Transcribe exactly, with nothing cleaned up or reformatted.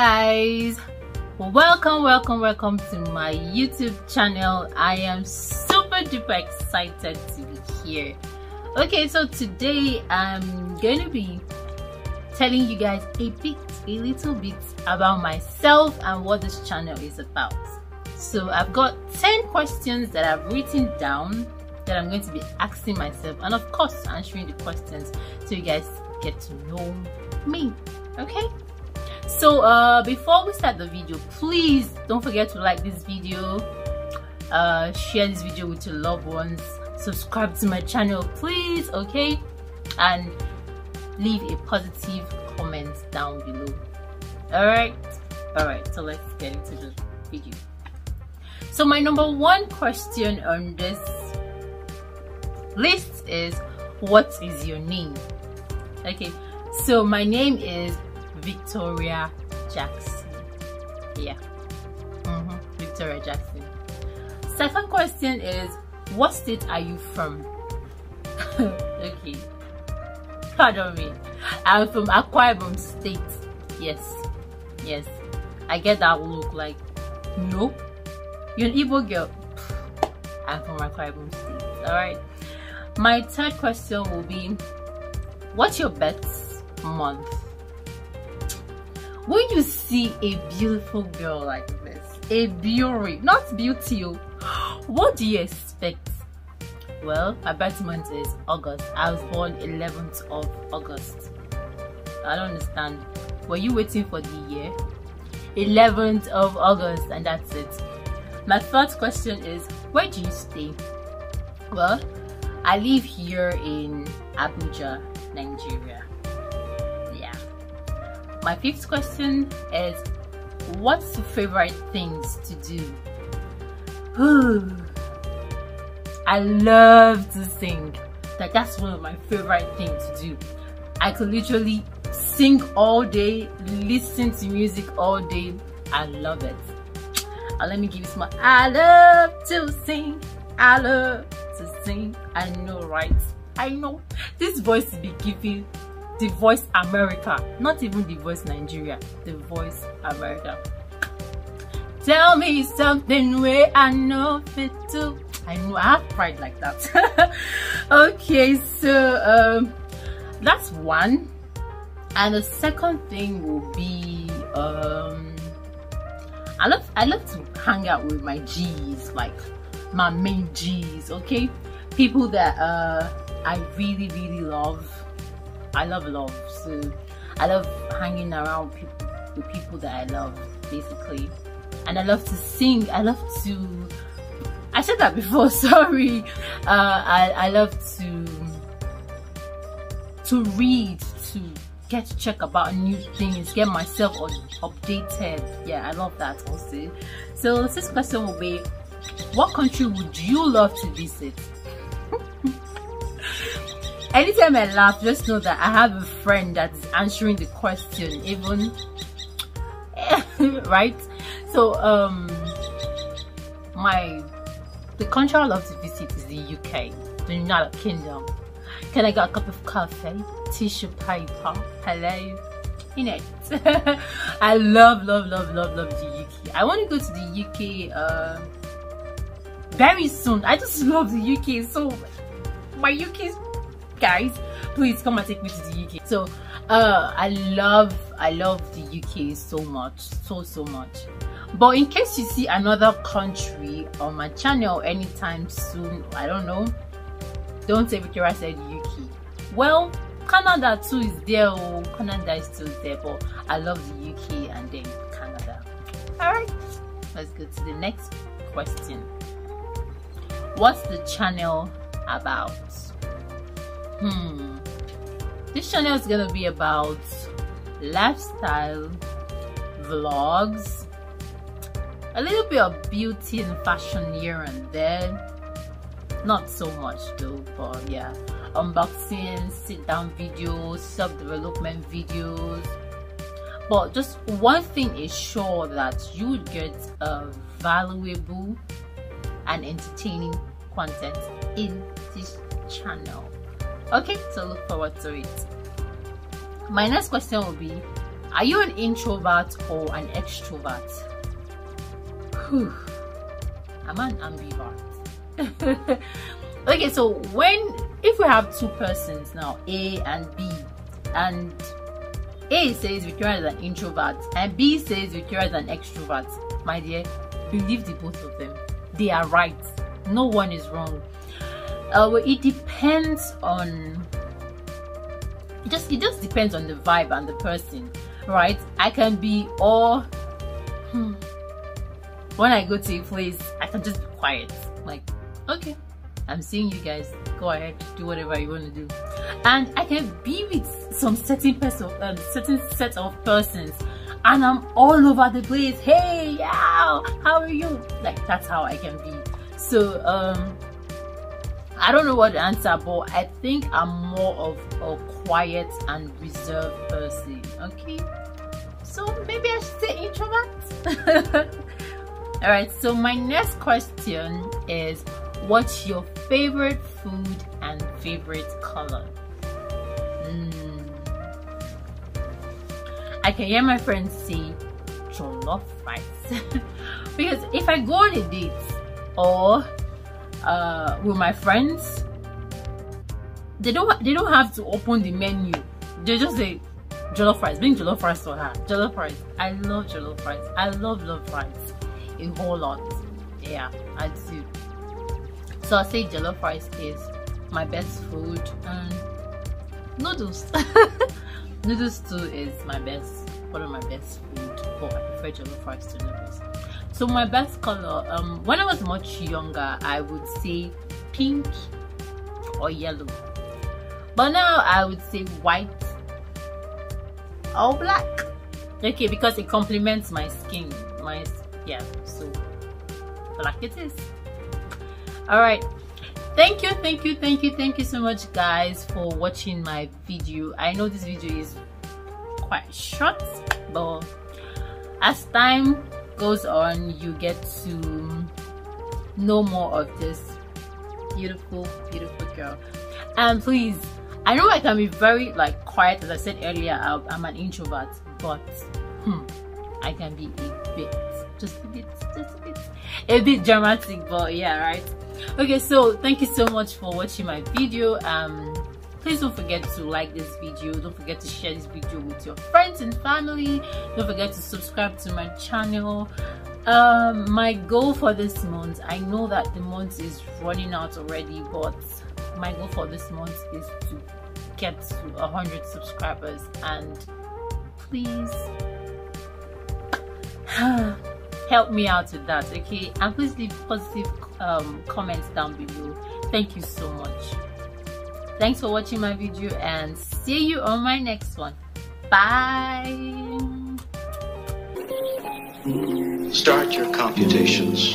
guys, welcome welcome welcome to my YouTube channel. I am super duper excited to be here. Okay, so today I'm going to be telling you guys a bit a little bit about myself and what this channel is about. So I've got ten questions that I've written down that I'm going to be asking myself, and of course answering the questions so you guys get to know me. Okay, so uh before we start the video, please don't forget to like this video, uh share this video with your loved ones, subscribe to my channel please, okay, and leave a positive comment down below. All right all right, so let's get into the video. So my number one question on this list is, what is your name? Okay, so my name is Victoria Jackson. Yeah, mm-hmm. Victoria Jackson. Second question is, what state are you from? Okay, pardon me, I'm from Akwa Ibom state. Yes, yes, I get that look like, no, you're an Igbo girl. I'm from Akwa Ibom state. Alright, my third question will be, what's your best month? When you see a beautiful girl like this, a beauty, not beauty, what do you expect? Well, my birth month is August. I was born eleventh of August. I don't understand. Were you waiting for the year? eleventh of August, and that's it. My fourth question is, where do you stay? Well, I live here in Abuja, Nigeria. Yeah. My fifth question is, what's your favorite things to do? Ooh, I love to sing. Like, that's one of my favorite things to do. I could literally sing all day, listen to music all day. I love it. And let me give you some. I love to sing. I love to sing. I know, right? I know this voice will be giving the voice America, not even the voice Nigeria, the voice America. Tell me something where I know fit to. I know I have pride like that. Okay, so um, that's one, and the second thing will be um, I love I love to hang out with my G's, like my main G's. Okay, people that uh. I really really love I love love so I love hanging around people, the people that I love basically. And I love to sing. I love to I said that before sorry uh, I, I love to to read, to get to check about new things, get myself updated. Yeah, I love that also. So this question will be, what country would you love to visit? Anytime I laugh, just know that I have a friend that is answering the question, even right? So um my the country I love to visit is the U K, the United Kingdom. Can I get a cup of coffee, tissue paper, hello? You know. I love love love love love the U K. I want to go to the U K uh very soon. I just love the U K. So my U K's guys, please come and take me to the U K. So uh I love I love the U K so much, so so much. But in case you see another country on my channel anytime soon, I don't know, don't say Victoria said U K. Well, Canada too is there. Oh, Canada is still there, but I love the U K and then Canada. Alright, let's go to the next question. What's the channel about? Hmm. This channel is gonna be about lifestyle vlogs, a little bit of beauty and fashion here and there, not so much though, but yeah, unboxing, sit down videos, self-development videos. But just one thing is sure, that you would get a valuable and entertaining content in this channel. Okay, so look forward to it. My next question will be, Are you an introvert or an extrovert? Whew. I'm an ambivert. Okay, so when if we have two persons now, A and B, and A says Victoria is an introvert and B says Victoria is an extrovert, my dear, believe the both of them. They are right. No one is wrong. Uh, well, it depends on it just it just depends on the vibe and the person, right? I can be all hmm, when I go to a place, I can just be quiet. I'm like, okay, I'm seeing you guys. Go ahead, do whatever you want to do. And I can be with some certain person, um, certain set of persons, and I'm all over the place. Hey, yeah, how are you? Like, that's how I can be. So um, I don't know what to answer, but I think I'm more of a quiet and reserved person. Okay, so maybe I should say introvert. All right. So my next question is, what's your favorite food and favorite color? Mm. I can hear my friends say jollof rice because if I go on a date or uh, with my friends, they don't they don't have to open the menu. They just say jollof rice. Bring jollof rice for her. Jollof rice. I love jollof rice. I love love rice a whole lot. Yeah, I do. So I say jollof rice is my best food, and noodles. Noodles too is my best, one of my best food, but I prefer jollof rice to noodles. So my best color, um, when I was much younger, I would say pink or yellow, but now I would say white or black. Okay, because it complements my skin, my yeah. So black it is. All right, thank you thank you thank you thank you so much guys for watching my video. I know this video is quite short, but as time goes on you get to know more of this beautiful beautiful girl. And please, I know I can be very like quiet, as I said earlier, I'm an introvert, but hmm, I can be a bit just a bit just a bit a bit dramatic, but yeah, right. Okay, so thank you so much for watching my video. Um please don't forget to like this video, don't forget to share this video with your friends and family, don't forget to subscribe to my channel. Um my goal for this month, I know that the month is running out already, but my goal for this month is to get to one hundred subscribers, and please help me out with that. Okay, and please leave positive um comments down below. Thank you so much. Thanks for watching my video, and see you on my next one. Bye. Start your computations.